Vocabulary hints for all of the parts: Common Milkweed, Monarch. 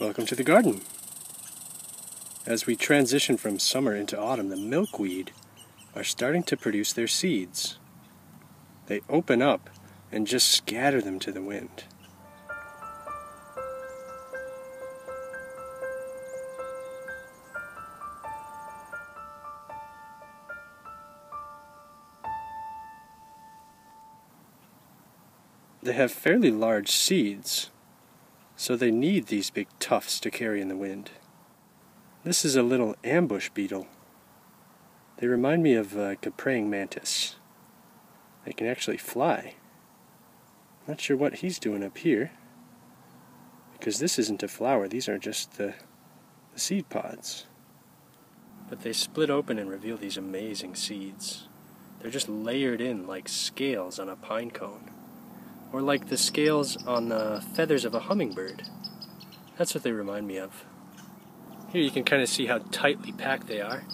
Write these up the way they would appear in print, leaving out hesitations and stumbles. Welcome to the garden. As we transition from summer into autumn, the milkweed are starting to produce their seeds. They open up and just scatter them to the wind. They have fairly large seeds, so they need these big tufts to carry in the wind. This is a little ambush beetle. They remind me of a praying mantis. They can actually fly. Not sure what he's doing up here, because this isn't a flower, these are just the seed pods. But they split open and reveal these amazing seeds. They're just layered in like scales on a pine cone, or like the scales on the feathers of a hummingbird. That's what they remind me of. Here you can kind of see how tightly packed they are.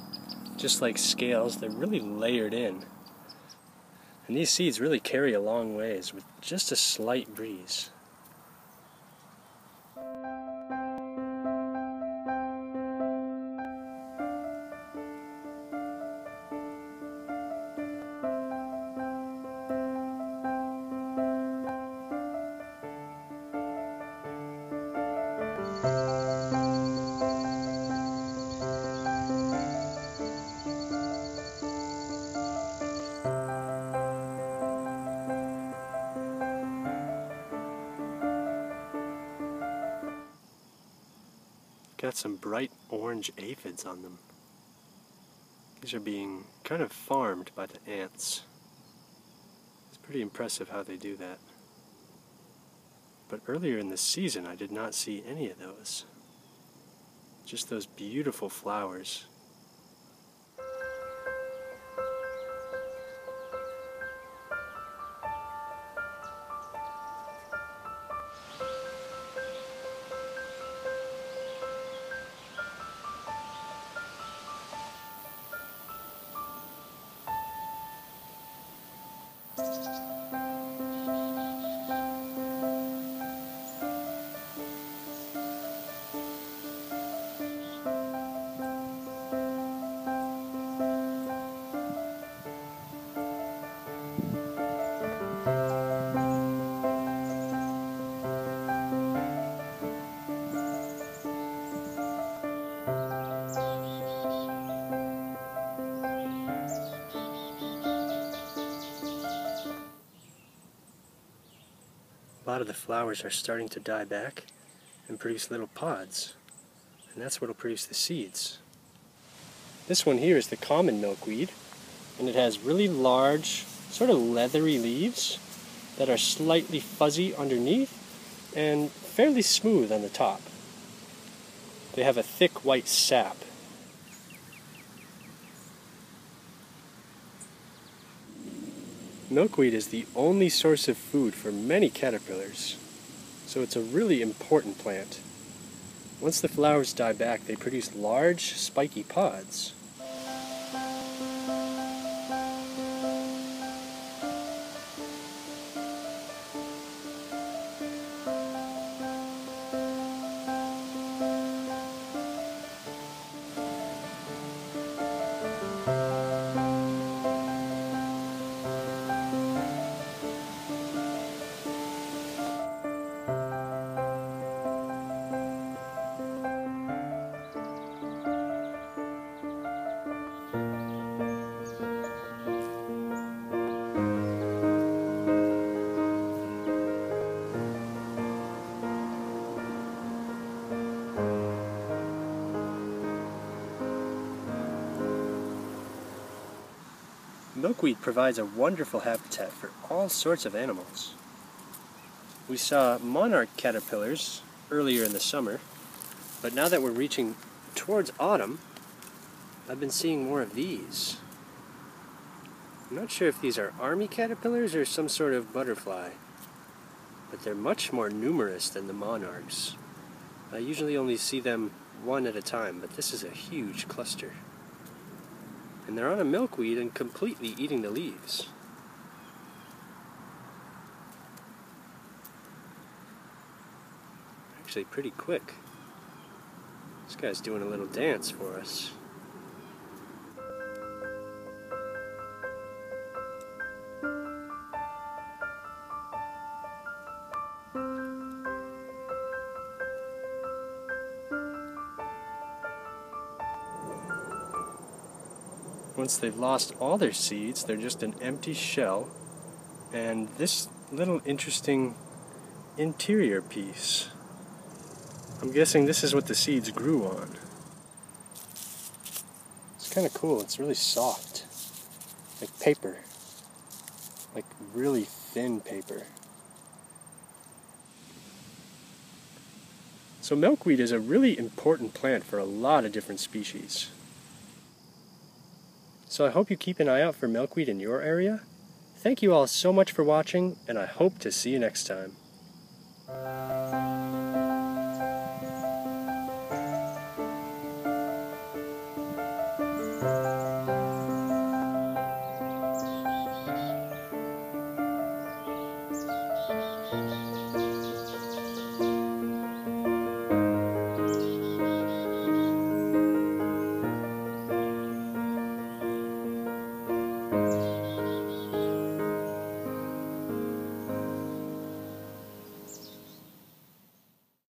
Just like scales, they're really layered in. And these seeds really carry a long ways with just a slight breeze. Got some bright orange aphids on them. These are being kind of farmed by the ants. It's pretty impressive how they do that. But earlier in the season I did not see any of those. Just those beautiful flowers. A lot of the flowers are starting to die back and produce little pods, and that's what will produce the seeds. This one here is the common milkweed, and it has really large, sort of leathery leaves that are slightly fuzzy underneath and fairly smooth on the top. They have a thick white sap. Milkweed is the only source of food for many caterpillars, so it's a really important plant. Once the flowers die back, they produce large, spiky pods. Milkweed provides a wonderful habitat for all sorts of animals. We saw monarch caterpillars earlier in the summer, but now that we're reaching towards autumn, I've been seeing more of these. I'm not sure if these are army caterpillars or some sort of butterfly, but they're much more numerous than the monarchs. I usually only see them one at a time, but this is a huge cluster. And they're on a milkweed and completely eating the leaves. Actually pretty quick. This guy's doing a little dance for us. Once they've lost all their seeds, they're just an empty shell and this little interesting interior piece. I'm guessing this is what the seeds grew on. It's kind of cool. It's really soft, like paper, like really thin paper. So milkweed is a really important plant for a lot of different species. So I hope you keep an eye out for milkweed in your area. Thank you all so much for watching, and I hope to see you next time.